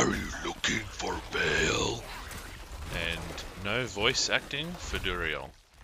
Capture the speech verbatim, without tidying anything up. Are you looking for Vale? And no voice acting for Duriel.